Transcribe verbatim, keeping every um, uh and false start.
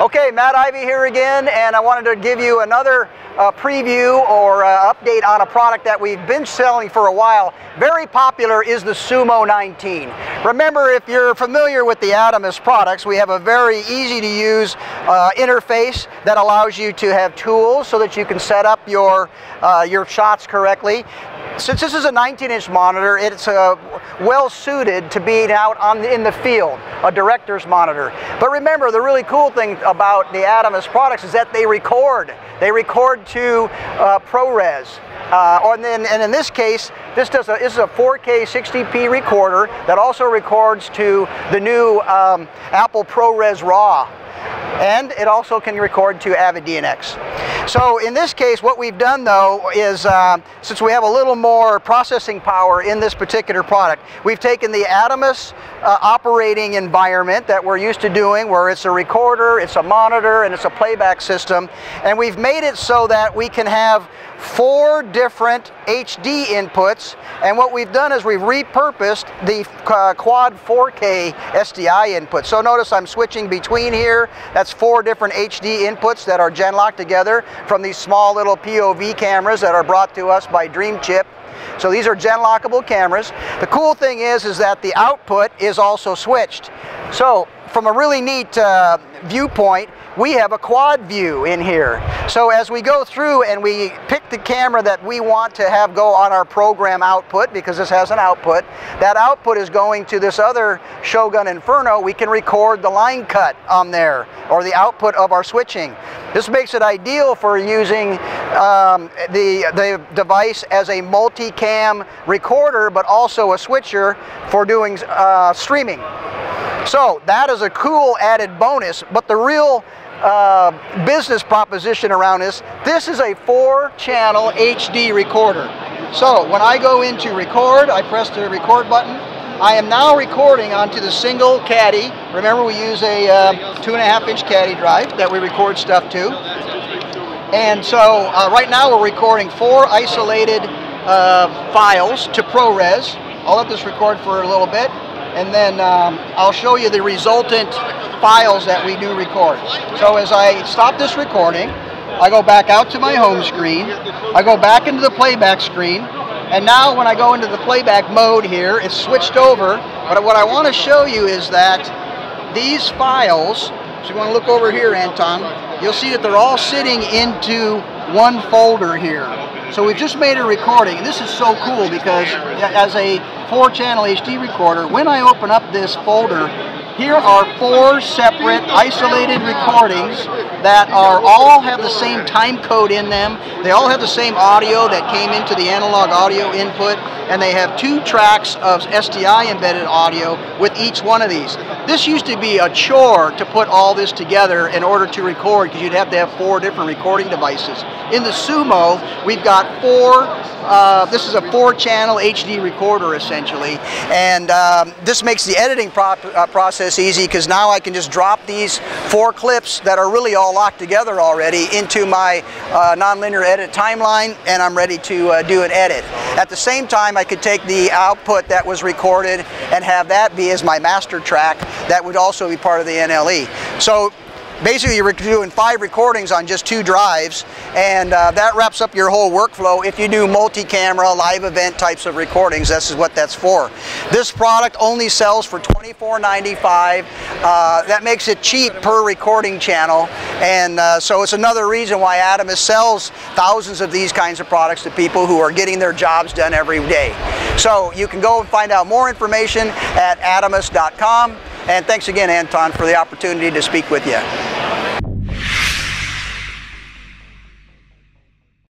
Okay, Matt Ivey here again, and I wanted to give you another uh, preview or uh, update on a product that we've been selling for a while. Very popular is the Sumo nineteen. Remember, if you're familiar with the Atomos products, we have a very easy to use uh, interface that allows you to have tools so that you can set up your, uh, your shots correctly. Since this is a nineteen inch monitor, it's uh, well suited to being out on the, in the field, a director's monitor. But remember, the really cool thing about the Atomos products is that they record. They record to uh, ProRes. Uh, or then, and in this case, this, does a, this is a four K sixty P recorder that also records to the new um, Apple ProRes RAW. And it also can record to Avid D N X. So in this case, what we've done though is, uh, since we have a little more processing power in this particular product, we've taken the Atomos uh, operating environment that we're used to doing, where it's a recorder, it's a monitor, and it's a playback system, and we've made it so that we can have four different H D inputs. And what we've done is we've repurposed the uh, quad four K S D I input. So notice I'm switching between here. That's four different H D inputs that are gen-locked together from these small little P O V cameras that are brought to us by Dream Chip. So these are gen-lockable cameras. The cool thing is, is that the output is also switched. So from a really neat uh, viewpoint, we have a quad view in here. So as we go through and we pick the camera that we want to have go on our program output, because this has an output, that output is going to this other Shogun Inferno. We can record the line cut on there, or the output of our switching. This makes it ideal for using um, the, the device as a multi-cam recorder, but also a switcher for doing uh, streaming. So that is a cool added bonus, but the real uh, business proposition around this, this is a four channel H D recorder. So when I go into record, I press the record button. I am now recording onto the single caddy. Remember, we use a uh, two and a half inch caddy drive that we record stuff to. And so uh, right now we're recording four isolated uh, files to ProRes. I'll let this record for a little bit, and then um, I'll show you the resultant files that we do record. So as I stop this recording, I go back out to my home screen, I go back into the playback screen, and now when I go into the playback mode here, it's switched over. But what I want to show you is that these files, so you want to look over here, Anton, you'll see that they're all sitting into one folder here. So we've just made a recording, and this is so cool because as a four channel H D recorder, when I open up this folder, here are four separate isolated recordings that are all have the same time code in them. They all have the same audio that came into the analog audio input, and they have two tracks of S D I embedded audio with each one of these. This used to be a chore to put all this together in order to record, because you'd have to have four different recording devices. In the Sumo, we've got four, uh, this is a four channel H D recorder essentially, and um, this makes the editing pro uh, process easy, because now I can just drop these four clips that are really all locked together already into my uh, nonlinear edit timeline, and I'm ready to uh, do an edit. At the same time, I could take the output that was recorded and have that be as my master track. That would also be part of the N L E. So basically, you're doing five recordings on just two drives, and uh, that wraps up your whole workflow. If you do multi-camera, live event types of recordings, this is what that's for. This product only sells for twenty-four ninety-five. Uh, that makes it cheap per recording channel, and uh, so it's another reason why Atomos sells thousands of these kinds of products to people who are getting their jobs done every day. So you can go and find out more information at atomos dot com. And thanks again, Anton, for the opportunity to speak with you.